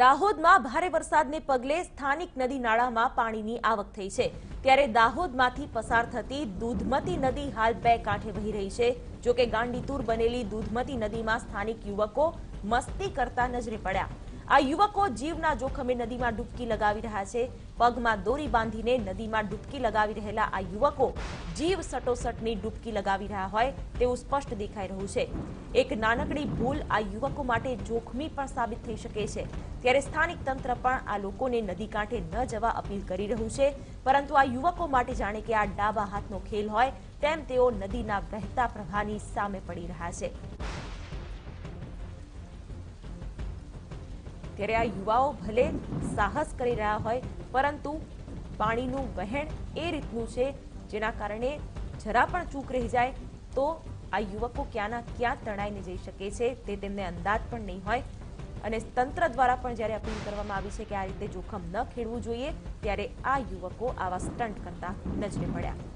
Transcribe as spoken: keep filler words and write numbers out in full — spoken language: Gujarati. દાહોદમાં ભારે વરસાદને પગલે સ્થાનિક નદી નાળામાં પાણીની આવક થઈ છે ત્યારે દાહોદમાંથી પસાર થતી દૂધમતી નદી હાલ બે કાંઠે વહી રહી છે જો કે ગાંડીતુર બનેલી દૂધમતી નદીમાં સ્થાનિક યુવકો મસ્તી કરતા નજરે પડ્યા આ યુવકો જીવના જોખમે નદીમાં ડૂબકી લગાવી રહ્યા છે પગમાં દોરી બાંધીને નદીમાં ડૂબકી લગાવી રહેલા આ યુવકો જીવ સટોસટની ડૂબકી લગાવી રહ્યા હોય તેવું સ્પષ્ટ દેખાઈ રહ્યું છે એક નાનકડી ભૂલ આ યુવકો માટે જોખમી પણ સાબિત થઈ શકે છે ત્યારે સ્થાનિક તંત્ર પણ આ લોકોને નદી કાંઠે ન જવા અપીલ કરી રહ્યું છે પરંતુ આ યુવકો માટે જાણે કે આ ડાબા હાથનો ખેલ હોય તેમ તેઓ નદીના વહેતા પ્રવાહની સામે પડી રહ્યા છે ત્યારે આ યુવાઓ ભલે સાહસ કરી રહ્યા હોય પરંતુ પાણીનું વહેણ એ રીતનું છે જેના કારણે જરા પણ ચૂક રહી જાય તો આ યુવકો ક્યાંના ક્યાં તણાઈને જઈ શકે છે તે તેમને અંદાજ પણ નહીં હોય અને તંત્ર દ્વારા પણ જ્યારે અપીલ કરવામાં આવી છે કે આ રીતે જોખમ ન ખેડવું જોઈએ ત્યારે આ યુવકો આવા સ્ટન્ટ કરતા નજરે પડ્યા।